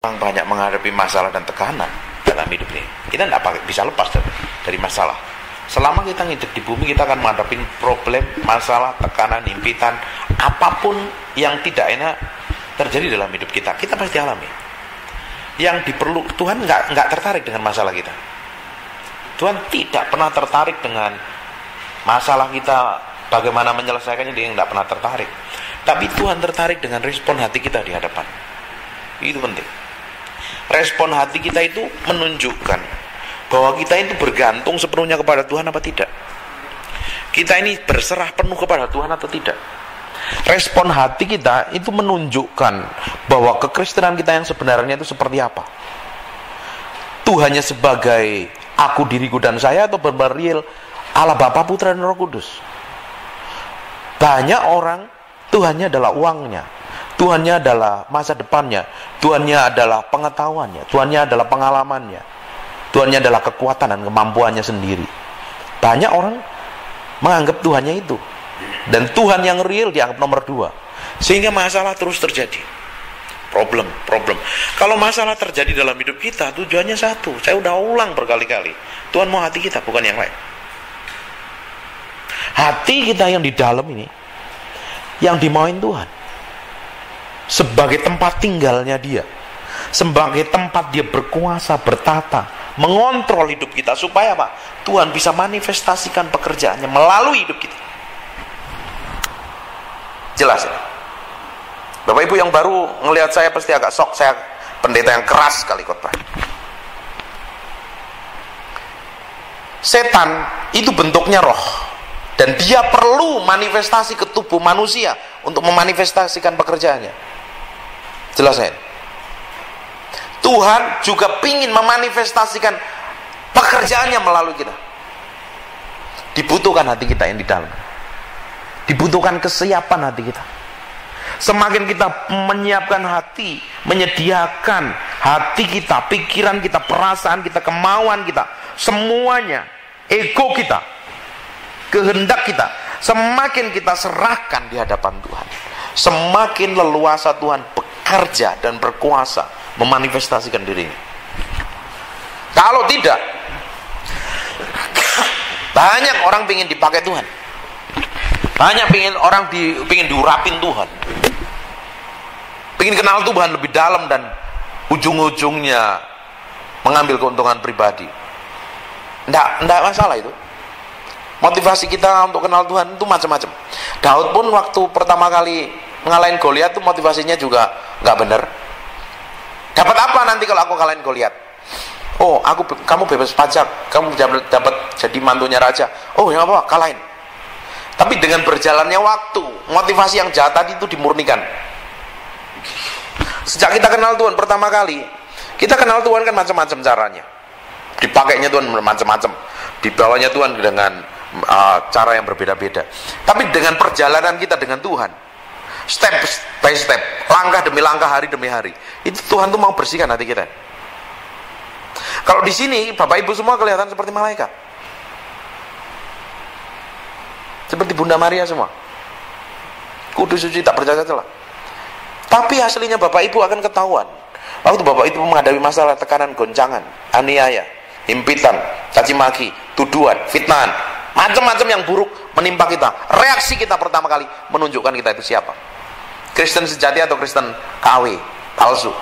Orang banyak menghadapi masalah dan tekanan dalam hidup ini. Kita tidak bisa lepas dari masalah. Selama kita hidup di bumi, kita akan menghadapi problem, masalah, tekanan, impitan, apapun yang tidak enak terjadi dalam hidup kita. Kita pasti alami. Yang diperlukan Tuhan nggak tertarik dengan masalah kita. Tuhan tidak pernah tertarik dengan masalah kita. Bagaimana menyelesaikannya dia nggak pernah tertarik. Tapi Tuhan tertarik dengan respon hati kita di hadapan. Itu penting. Respon hati kita itu menunjukkan bahwa kita itu bergantung sepenuhnya kepada Tuhan apa tidak. Kita ini berserah penuh kepada Tuhan atau tidak. Respon hati kita itu menunjukkan bahwa kekristenan kita yang sebenarnya itu seperti apa. Tuhannya sebagai aku, diriku, dan saya, atau berbaril Allah Bapa, Putra, dan Roh Kudus. Banyak orang Tuhannya adalah uangnya, Tuhannya adalah masa depannya, Tuhannya adalah pengetahuannya, Tuhannya adalah pengalamannya, Tuhannya adalah kekuatan dan kemampuannya sendiri. Banyak orang menganggap Tuhannya itu, dan Tuhan yang real dianggap nomor dua, sehingga masalah terus terjadi. Problem. Kalau masalah terjadi dalam hidup kita, tujuannya satu. Saya udah ulang berkali-kali, Tuhan mau hati kita, bukan yang lain. Hati kita yang di dalam ini, yang dimauin Tuhan sebagai tempat tinggalnya dia, sebagai tempat dia berkuasa, bertata, mengontrol hidup kita, supaya apa? Tuhan bisa manifestasikan pekerjaannya melalui hidup kita. Jelas ya? Bapak Ibu yang baru ngelihat saya pasti agak sok. Saya pendeta yang keras sekali khotbah. Setan itu bentuknya roh, dan dia perlu manifestasi ke tubuh manusia untuk memanifestasikan pekerjaannya. Jelasin. Tuhan juga ingin memanifestasikan pekerjaannya melalui kita. Dibutuhkan hati kita yang di dalam. Dibutuhkan kesiapan hati kita. Semakin kita menyiapkan hati, menyediakan hati kita, pikiran kita, perasaan kita, kemauan kita, semuanya, ego kita, kehendak kita, semakin kita serahkan di hadapan Tuhan, semakin leluasa Tuhan kerja dan berkuasa memanifestasikan dirinya. Kalau tidak, banyak orang pingin dipakai Tuhan, banyak pingin orang pingin diurapin Tuhan, pingin kenal Tuhan lebih dalam, dan ujung-ujungnya mengambil keuntungan pribadi. Nggak masalah itu. Motivasi kita untuk kenal Tuhan itu macam-macam. Daud pun waktu pertama kali ngalahin Goliat tuh motivasinya juga nggak bener. Dapat apa nanti kalau aku kalahin Goliat? Oh, kamu bebas pajak, kamu dapat jadi mantunya raja. Oh, yang apa? Kalahin. Tapi dengan berjalannya waktu, motivasi yang jahat tadi itu dimurnikan. Sejak kita kenal Tuhan pertama kali, kita kenal Tuhan kan macam-macam caranya. Dipakainya Tuhan macam-macam, dibawanya Tuhan dengan cara yang berbeda-beda. Tapi dengan perjalanan kita dengan Tuhan, step by step, langkah demi langkah, hari demi hari, itu Tuhan tuh mau bersihkan hati kita. Kalau di sini Bapak Ibu semua kelihatan seperti malaikat, seperti Bunda Maria semua, kudus, suci, tak bercacat celah. Tapi aslinya Bapak Ibu akan ketahuan waktu Bapak Ibu menghadapi masalah, tekanan, goncangan, aniaya, impitan, caci maki, tuduhan, fitnahan, macam-macam yang buruk menimpa kita. Reaksi kita pertama kali menunjukkan kita itu siapa. Kristen sejati atau Kristen KW, palsu.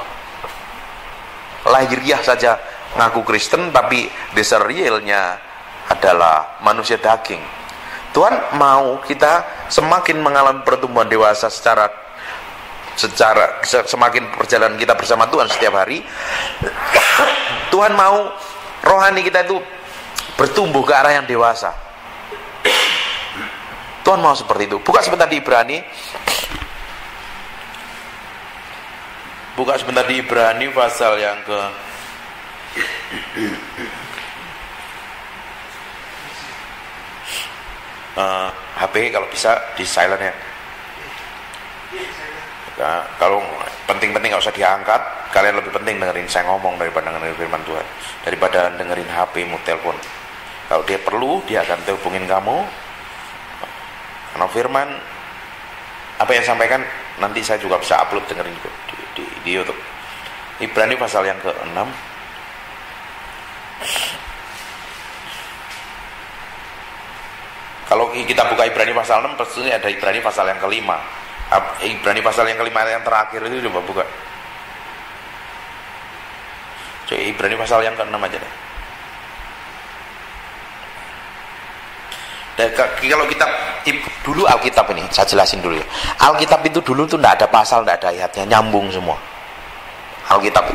Lahiriah saja ngaku Kristen, tapi dasar realnya adalah manusia daging. Tuhan mau kita semakin mengalami pertumbuhan dewasa secara semakin perjalanan kita bersama Tuhan setiap hari. Tuhan mau rohani kita itu bertumbuh ke arah yang dewasa. Tuhan mau seperti itu. Buka sebentar di Ibrani. Buka sebentar di Ibrani pasal yang ke HP kalau bisa di silent ya. Nah, kalau penting-penting nggak usah diangkat. Kalian lebih penting dengerin saya ngomong daripada dengerin firman Tuhan, daripada dengerin HP-mu, telepon. Kalau dia perlu, dia akan hubungin kamu. Karena firman, apa yang sampaikan nanti saya juga bisa upload, dengerin di YouTube. Ibrani pasal yang ke-6. Kalau kita buka Ibrani pasal 6, pastinya ada Ibrani pasal yang ke-5. Ibrani pasal yang ke-5 yang terakhir itu coba buka. Coba Ibrani pasal yang ke-6 aja deh. Dan kalau kita dulu Alkitab ini, saya jelasin dulu ya. Alkitab itu dulu tuh tidak ada pasal, tidak ada ayatnya, nyambung semua. Alkitab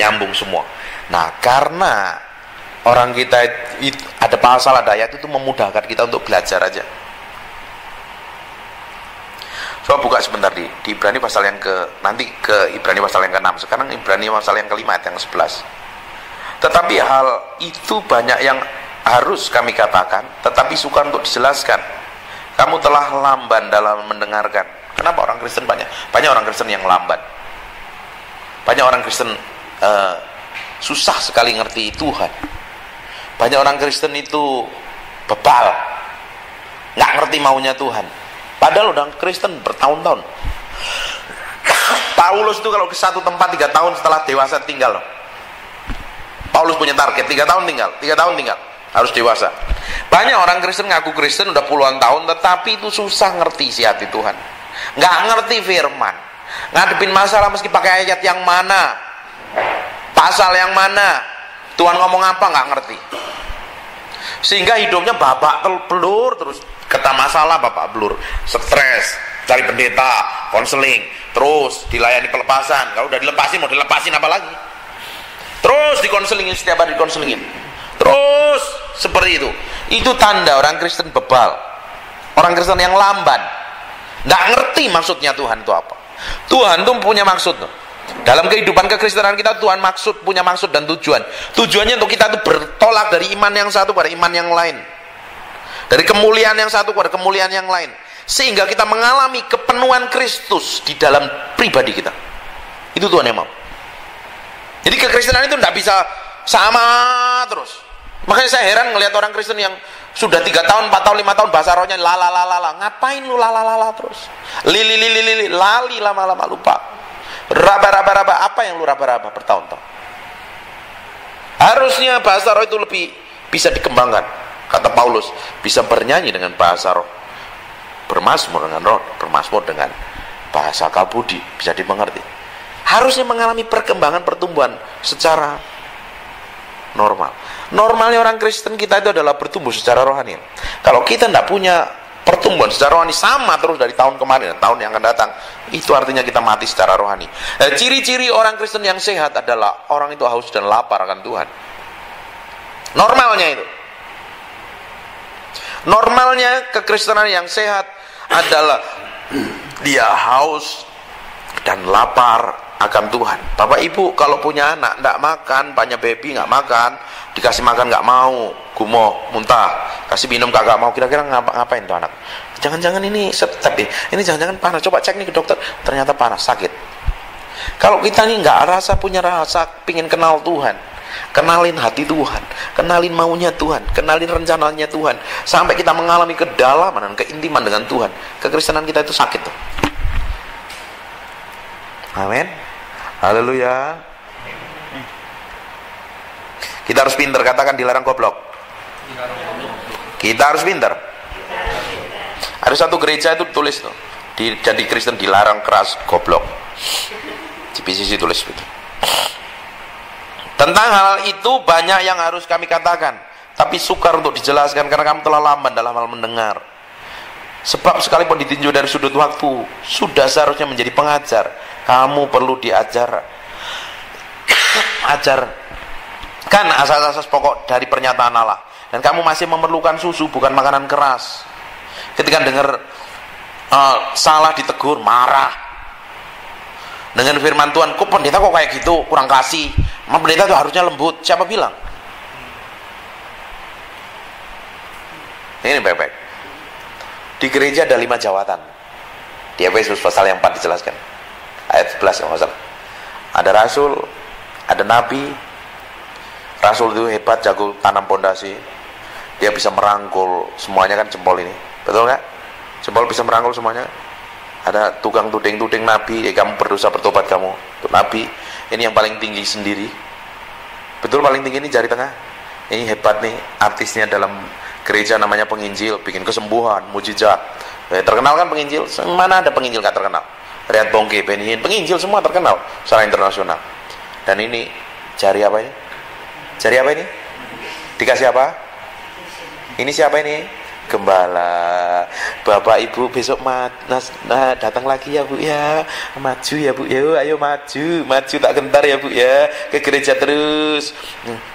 nyambung semua. Nah, karena orang kita itu, ada pasal, ada ayat itu memudahkan kita untuk belajar aja. Coba buka sebentar di Ibrani pasal yang ke nanti ke Ibrani pasal yang ke-6. Sekarang Ibrani pasal yang ke-5 yang ke-11. Tetapi hal itu banyak yang harus kami katakan, tetapi sukar untuk dijelaskan. Kamu telah lamban dalam mendengarkan. Kenapa orang Kristen banyak orang Kristen yang lamban? Banyak orang Kristen susah sekali ngerti Tuhan. Banyak orang Kristen itu bebal, nggak ngerti maunya Tuhan. Padahal orang Kristen bertahun-tahun. Paulus itu kalau ke satu tempat 3 tahun setelah dewasa tinggal. Paulus punya target 3 tahun tinggal. Harus dewasa. Banyak orang Kristen ngaku Kristen udah puluhan tahun, tetapi itu susah ngerti isi hati Tuhan. Nggak ngerti firman. Ngadepin masalah meski pakai ayat yang mana, pasal yang mana, Tuhan ngomong apa, nggak ngerti. Sehingga hidupnya babak belur terus, kena masalah babak belur, stres, cari pendeta, konseling, terus dilayani pelepasan. Kalau udah dilepasin mau dilepasin apa lagi? Terus dikonselingin, setiap hari dikonselingin. Terus seperti itu. Itu tanda orang Kristen bebal. Orang Kristen yang lamban. Nggak ngerti maksudnya Tuhan itu apa. Tuhan itu punya maksud. Dalam kehidupan kekristenan kita, Tuhan punya maksud dan tujuan. Tujuannya untuk kita itu bertolak dari iman yang satu pada iman yang lain. Dari kemuliaan yang satu pada kemuliaan yang lain. Sehingga kita mengalami kepenuhan Kristus di dalam pribadi kita. Itu Tuhan yang mau. Jadi kekristenan itu nggak bisa sama terus. Makanya saya heran ngelihat orang Kristen yang sudah 3 tahun, 4 tahun, 5 tahun bahasa rohnya la. Ngapain lu la terus? Li lali lama-lama lupa. Raba. Apa yang lu raba bertahun-tahun? Harusnya bahasa roh itu lebih bisa dikembangkan. Kata Paulus, bisa bernyanyi dengan bahasa roh. Bermazmur dengan roh, bermazmur dengan bahasa akal budi, bisa dimengerti. Harusnya mengalami perkembangan pertumbuhan secara normal. Normalnya orang Kristen kita itu adalah bertumbuh secara rohani. Kalau kita tidak punya pertumbuhan secara rohani sama terus dari tahun kemarin dan tahun yang akan datang, itu artinya kita mati secara rohani. Ciri-ciri orang Kristen yang sehat adalah orang itu haus dan lapar akan Tuhan. Normalnya itu. Normalnya kekristenan yang sehat adalah dia haus dan lapar akan Tuhan. Bapak ibu kalau punya anak nggak makan, banyak baby nggak makan, dikasih makan nggak mau, gumoh, muntah, kasih minum kagak mau, kira-kira ngapain tuh anak? Jangan-jangan ini jangan-jangan panas, coba cek nih ke dokter, ternyata panas, sakit. Kalau kita nih nggak punya rasa pingin kenal Tuhan, kenalin hati Tuhan, kenalin maunya Tuhan, kenalin rencananya Tuhan, sampai kita mengalami kedalaman dan keintiman dengan Tuhan, kekristenan kita itu sakit tuh. Amin. Haleluya. Kita harus pinter, katakan dilarang goblok. Kita harus pinter. Ada satu gereja itu tulis tuh, jadi Kristen dilarang keras goblok. Di PCC tulis gitu. Tentang hal itu banyak yang harus kami katakan, tapi sukar untuk dijelaskan karena kamu telah lamban dalam hal mendengar. Sebab sekalipun ditinjau dari sudut waktu, sudah seharusnya menjadi pengajar. Kamu perlu ajarkan asas-asas pokok dari pernyataan Allah. Dan kamu masih memerlukan susu, bukan makanan keras. Ketika dengar salah ditegur, marah. Dengan firman Tuhan, kok pendeta kok kayak gitu, kurang kasih. Emang pendeta itu harusnya lembut. Siapa bilang? Ini baik-baik. Di gereja ada 5 jawatan. Di Efesus pasal yang 4 dijelaskan. Ayat 11 yang masalah. Ada rasul, ada nabi. Rasul itu hebat, jago tanam pondasi. Dia bisa merangkul semuanya kan, jempol ini. Betul nggak? Jempol bisa merangkul semuanya. Ada tukang tuding-tuding Nabi, kamu berdosa, bertobat kamu. Nabi, ini yang paling tinggi sendiri. Betul, paling tinggi ini jari tengah. Ini hebat nih, artisnya dalam gereja namanya penginjil, bikin kesembuhan, mujizat. Terkenal kan penginjil? Mana ada penginjil gak terkenal? Riyad Bongke, Benihin, penginjil semua terkenal secara internasional. Dan ini jari apa ini? Jari apa ini? Dikasih apa? Ini siapa ini? Gembala. Bapak Ibu besok datang lagi ya Bu ya. Maju ya Bu ya, ayo maju tak gentar ya Bu ya. Ke gereja terus.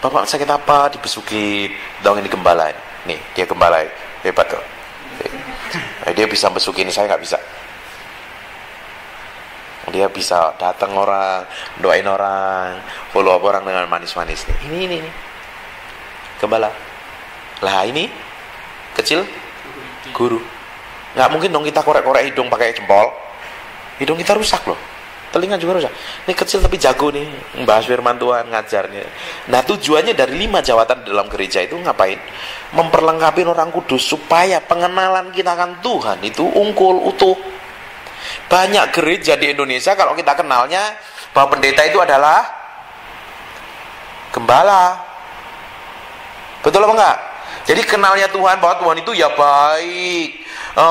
Bapak sakit apa? Dibesuki. Dong ini gembala. Nih, dia gembala. Hebat tuh. Dia bisa besuki ini, saya nggak bisa. Dia bisa datang orang, doain orang, follow up orang dengan manis-manis nih. Ini gembala. Lah ini kecil guru. Nggak mungkin dong kita korek-korek hidung pakai jempol. Hidung kita rusak loh. Telinga juga rusak. Ini kecil tapi jago nih. Mbak Firman Tuhan ngajarnya. Nah tujuannya dari 5 jawatan dalam gereja itu ngapain? Memperlengkapi orang kudus supaya pengenalan kita akan Tuhan itu ungkul, utuh. Banyak gereja di Indonesia kalau kita kenalnya bahwa pendeta itu adalah gembala. Betul apa enggak? Jadi kenalnya Tuhan bahwa Tuhan itu ya baik,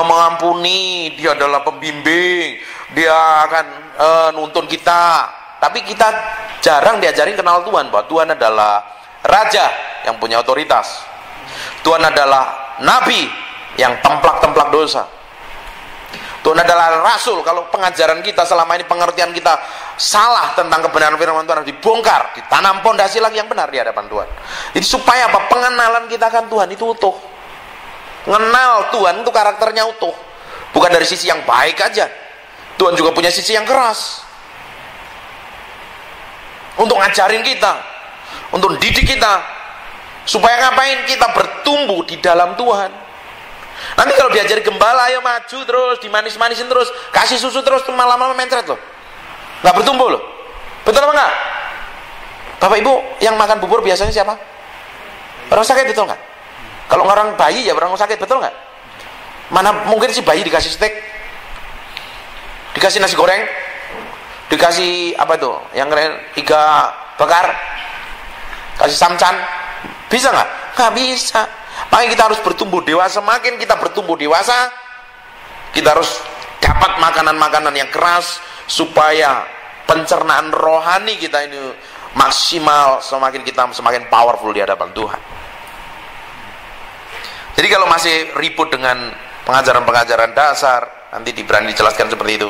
mengampuni, dia adalah pembimbing, dia akan nuntun kita. Tapi kita jarang diajarin kenal Tuhan bahwa Tuhan adalah raja yang punya otoritas. Tuhan adalah nabi yang templak-templak dosa. Tuhan adalah rasul. Kalau pengajaran kita selama ini, pengertian kita salah tentang kebenaran firman Tuhan, harus dibongkar, ditanam pondasi lagi yang benar di hadapan Tuhan. Jadi supaya apa? Pengenalan kita akan Tuhan itu utuh. Mengenal Tuhan itu karakternya utuh. Bukan dari sisi yang baik aja. Tuhan juga punya sisi yang keras. Untuk ngajarin kita, untuk didik kita, supaya ngapain? Kita bertumbuh di dalam Tuhan. Nanti kalau diajari gembala, ayo maju terus, dimanis-manisin terus, kasih susu terus, lama-lama mencret loh, nggak bertumbuh loh. Betul apa nggak? Bapak Ibu yang makan bubur biasanya siapa? Orang sakit, betul nggak? Kalau orang bayi ya orang sakit, betul nggak? Mana mungkin si bayi dikasih steak, dikasih nasi goreng, dikasih apa tuh yang keren, iga bakar, kasih samcan, bisa nggak? Nggak bisa. Makanya kita harus bertumbuh dewasa. Makin kita bertumbuh dewasa, kita harus dapat makanan-makanan yang keras supaya pencernaan rohani kita ini maksimal, semakin kita semakin powerful di hadapan Tuhan. Jadi kalau masih ribut dengan pengajaran-pengajaran dasar, nanti berani dijelaskan seperti itu.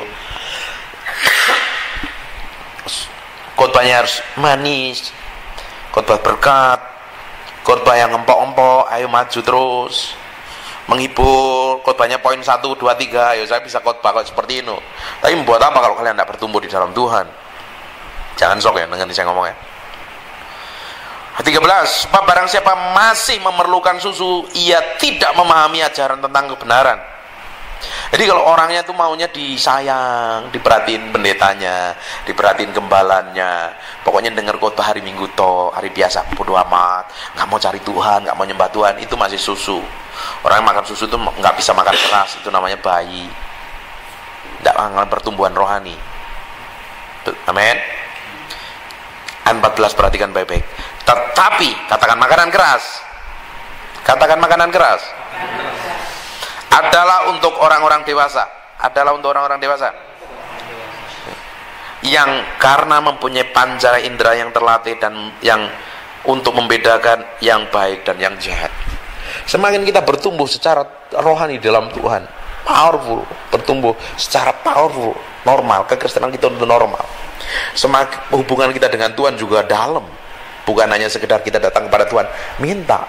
Khotbahnya harus manis, khotbah berkat, khotbah yang empok-empok, ayo maju terus, menghibur, khotbahnya poin 1, 2, 3, ayo saya bisa khotbah kalau seperti itu. Tapi membuat apa kalau kalian tidak bertumbuh di dalam Tuhan? Jangan sok ya, dengan saya ngomong ya. 13, sebab barang siapa masih memerlukan susu, ia tidak memahami ajaran tentang kebenaran. Jadi kalau orangnya itu maunya disayang, diperhatiin pendetanya, diperhatiin gembalannya, pokoknya dengar khotbah hari Minggu toh, hari biasa bodo amat, nggak mau cari Tuhan, nggak mau nyembah Tuhan, itu masih susu. Orang yang makan susu itu nggak bisa makan keras, itu namanya bayi, nggak mengalami pertumbuhan rohani. Amin. 14, perhatikan baik-baik. Tetapi katakan makanan keras, katakan makanan keras adalah untuk orang-orang dewasa, adalah untuk orang-orang dewasa yang karena mempunyai panca indera yang terlatih dan yang untuk membedakan yang baik dan yang jahat. Semakin kita bertumbuh secara rohani dalam Tuhan, powerful, bertumbuh secara powerful, normal, kekristenan kita itu normal. Semakin hubungan kita dengan Tuhan juga dalam, bukan hanya sekedar kita datang kepada Tuhan, minta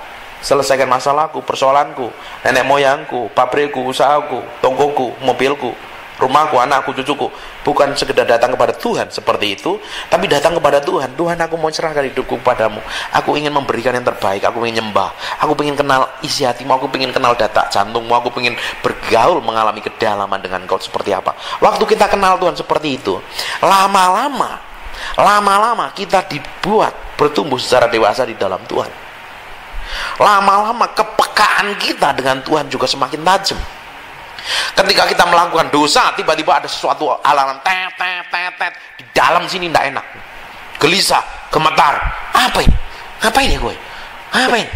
selesaikan masalahku, persoalanku, nenek moyangku, pabrikku, usahaku, tongkoku, mobilku, rumahku, anakku, cucuku. Bukan sekedar datang kepada Tuhan seperti itu, tapi datang kepada Tuhan. Tuhan, aku mau cerahkan hidupku padamu. Aku ingin memberikan yang terbaik. Aku ingin nyembah. Aku ingin kenal isi hatimu. Aku ingin kenal detak jantungmu. Aku ingin bergaul, mengalami kedalaman dengan kau seperti apa. Waktu kita kenal Tuhan seperti itu, lama-lama kita dibuat bertumbuh secara dewasa di dalam Tuhan. Lama-lama kepekaan kita dengan Tuhan juga semakin tajam. Ketika kita melakukan dosa, tiba-tiba ada sesuatu alarm tet di dalam sini tidak enak, gelisah, gemetar. Apa ini? Ngapain ya gue? Ngapain?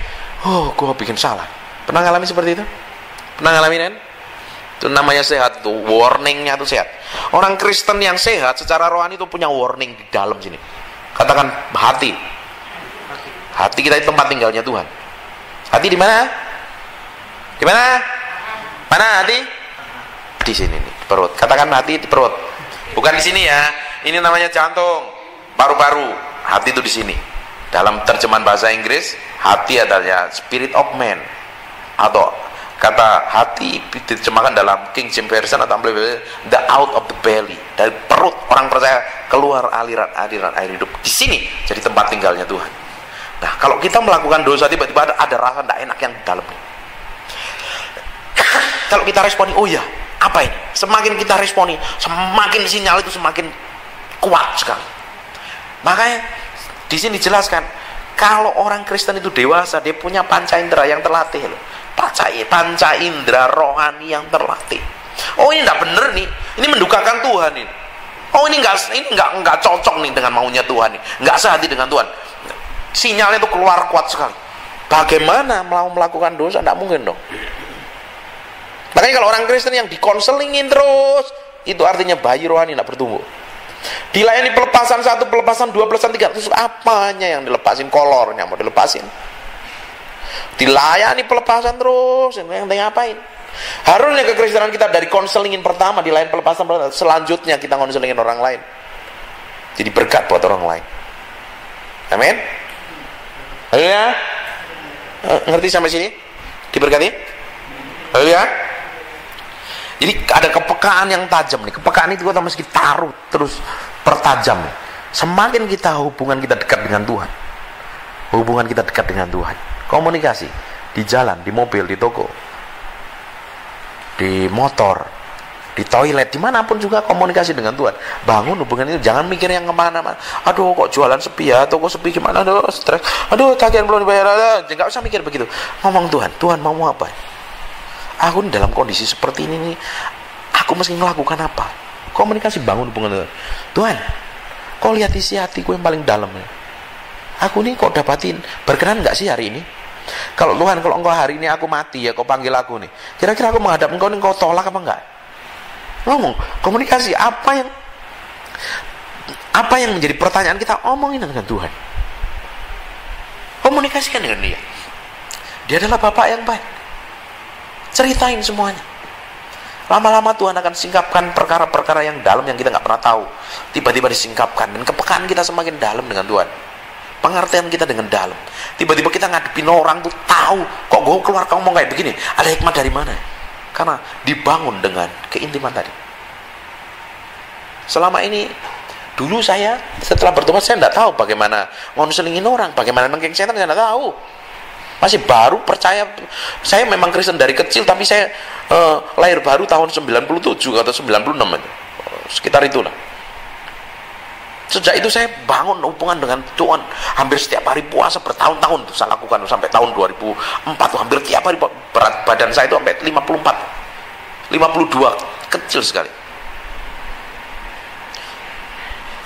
Oh, gue bikin salah. Pernah ngalami seperti itu? Pernah ngalamin kan? Itu namanya sehat tuh, warningnya tuh sehat. Orang Kristen yang sehat secara rohani itu punya warning di dalam sini. Katakan hati. Hati kita itu tempat tinggalnya Tuhan. Hati di mana? Di mana? Mana hati? Di sini nih, di perut. Katakan hati di perut. Bukan di sini ya. Ini namanya jantung, paru-paru. Hati itu di sini. Dalam terjemahan bahasa Inggris, hati adalah spirit of man, atau kata hati diterjemahkan dalam King James Version atau the out of the belly, dari perut orang percaya keluar aliran-aliran air hidup. Di sini jadi tempat tinggalnya Tuhan. Nah, kalau kita melakukan dosa, tiba-tiba ada rasa tidak enak yang dalam. Kalau kita responi, oh ya, apa ini? Semakin kita responi, semakin sinyal itu semakin kuat sekali. Makanya di sini dijelaskan, kalau orang Kristen itu dewasa, dia punya panca indera yang terlatih loh. Panca indera rohani yang terlatih. Oh, ini enggak bener nih. Ini mendukakan Tuhan ini. Oh, ini enggak cocok nih dengan maunya Tuhan nih. Enggak sehati dengan Tuhan. Sinyalnya itu keluar kuat sekali. Bagaimana mau melakukan dosa? Enggak mungkin dong. Makanya kalau orang Kristen yang dikonselingin terus, itu artinya bayi rohani enggak bertumbuh. Dilayani pelepasan 1, pelepasan 2, pelepasan 3, terus apanya yang dilepasin? Kolornya mau dilepasin, dilayani pelepasan terus, yang ngapain? Harusnya kekristenan kita dari konselingin pertama, dilayani pelepasan pertama, selanjutnya kita konselingin orang lain, jadi berkat buat orang lain. Amin. Haleluya. Ngerti sampai sini? Diberkati. Haleluya. Jadi ada kepekaan yang tajam nih. Kepekaan itu kita mesti taruh terus, pertajam. Semakin kita hubungan kita dekat dengan Tuhan, hubungan kita dekat dengan Tuhan, komunikasi di jalan, di mobil, di toko, di motor, di toilet, dimanapun juga komunikasi dengan Tuhan. Bangun hubungan itu, jangan mikir yang kemana-mana. Aduh, kok jualan sepi ya, toko sepi gimana? Aduh, stres. Aduh, tagihan belum dibayar. Jangan usah mikir begitu. Ngomong Tuhan, Tuhan mau apa? Aku dalam kondisi seperti ini nih, aku mesti melakukan apa? Komunikasi, bangun hubungan. Tuhan, kau lihat isi hatiku yang paling dalam. Aku nih kok dapatin, berkenan gak sih hari ini? Kalau Tuhan, kalau engkau hari ini aku mati ya, kau panggil aku nih, kira-kira aku menghadap engkau nih, engkau tolak apa enggak? Ngomong, komunikasi. Apa yang menjadi pertanyaan kita, omongin dengan Tuhan, komunikasikan dengan dia. Dia adalah Bapak yang baik. Ceritain semuanya. Lama-lama Tuhan akan singkapkan perkara-perkara yang dalam yang kita nggak pernah tahu. Tiba-tiba disingkapkan, dan kepekaan kita semakin dalam dengan Tuhan. Pengertian kita dengan dalam. Tiba-tiba kita ngadepin orang tuh tahu, kok gue keluar ngomong kayak begini? Ada hikmah dari mana? Karena dibangun dengan keintiman tadi. Selama ini, dulu saya setelah bertobat saya nggak tahu bagaimana ngonselingin orang, bagaimana nengking setan, saya nggak tahu. Masih baru percaya. Saya memang Kristen dari kecil, tapi saya lahir baru tahun 97 atau 96 aja. Sekitar itulah. Sejak itu saya bangun hubungan dengan Tuhan. Hampir setiap hari puasa bertahun-tahun itu saya lakukan, sampai tahun 2004 tuh, hampir tiap hari. Berat badan saya itu sampai 54, 52, kecil sekali.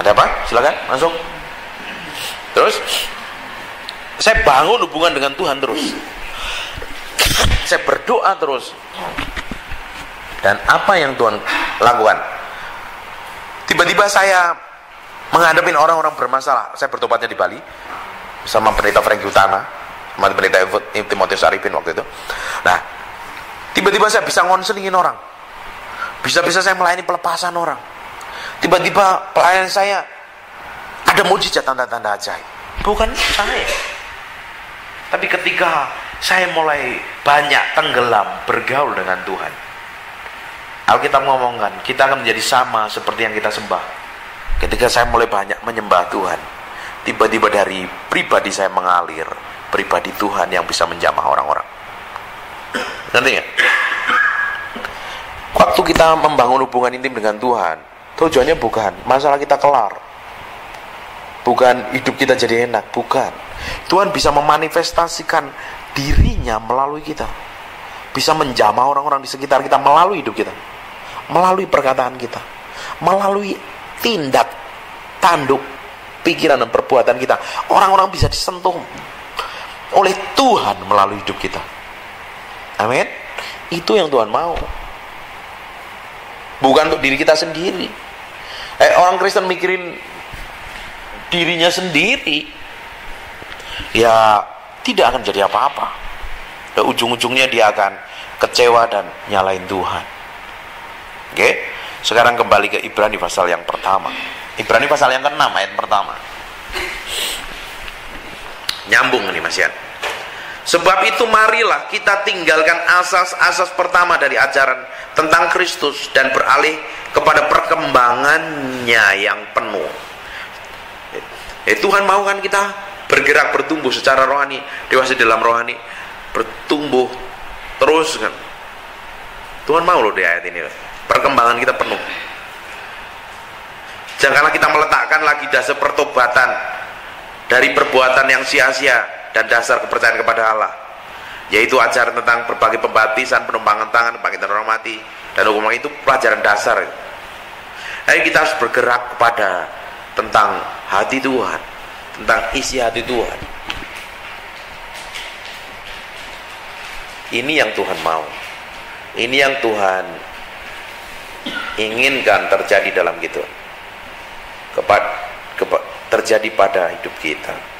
Ada apa? Silakan langsung. Terus saya bangun hubungan dengan Tuhan terus. Saya berdoa terus. Dan apa yang Tuhan lakukan? Tiba-tiba saya menghadapi orang-orang bermasalah. Saya bertobatnya di Bali sama pendeta Franky Utama, sama pendeta Timotius Arifin waktu itu. Nah, tiba-tiba saya bisa ngonselingin orang. Bisa-bisa saya melayani pelepasan orang. Tiba-tiba pelayanan saya ada mujizat, tanda-tanda ajaib. Bukan saya. Tapi ketika saya mulai banyak tenggelam bergaul dengan Tuhan, Alkitab ngomongkan, kita akan menjadi sama seperti yang kita sembah. Ketika saya mulai banyak menyembah Tuhan, tiba-tiba dari pribadi saya mengalir pribadi Tuhan yang bisa menjamah orang-orang. Nanti ya, waktu kita membangun hubungan intim dengan Tuhan, tujuannya bukan masalah kita kelar, bukan hidup kita jadi enak, bukan. Tuhan bisa memanifestasikan dirinya melalui kita. bisa menjamah orang-orang di sekitar kita melalui hidup kita, melalui perkataan kita, melalui tindak tanduk pikiran dan perbuatan kita. Orang-orang bisa disentuh oleh Tuhan melalui hidup kita. Amin. Itu yang Tuhan mau. Bukan untuk diri kita sendiri. Orang Kristen mikirin dirinya sendiri, ya tidak akan jadi apa-apa. Dan ujung-ujungnya dia akan kecewa dan nyalain Tuhan. Oke? Sekarang kembali ke Ibrani pasal yang pertama. Ibrani pasal yang ke-6 ayat pertama. Nyambung nih Mas Yan. Sebab itu marilah kita tinggalkan asas-asas pertama dari ajaran tentang Kristus dan beralih kepada perkembangannya yang penuh. Tuhan mau kan kita bergerak, bertumbuh secara rohani, dewasa dalam rohani, bertumbuh terus kan. Tuhan mau loh di ayat ini loh. Perkembangan kita penuh. Janganlah kita meletakkan lagi dasar pertobatan dari perbuatan yang sia-sia dan dasar kepercayaan kepada Allah, yaitu ajaran tentang berbagai pembaptisan, penumpangan tangan, bangkitan orang mati, dan hukuman. Itu pelajaran dasar. Jadi kita harus bergerak kepada tentang hati Tuhan, tentang isi hati Tuhan. Ini yang Tuhan mau, ini yang Tuhan inginkan terjadi dalam kita, terjadi pada hidup kita.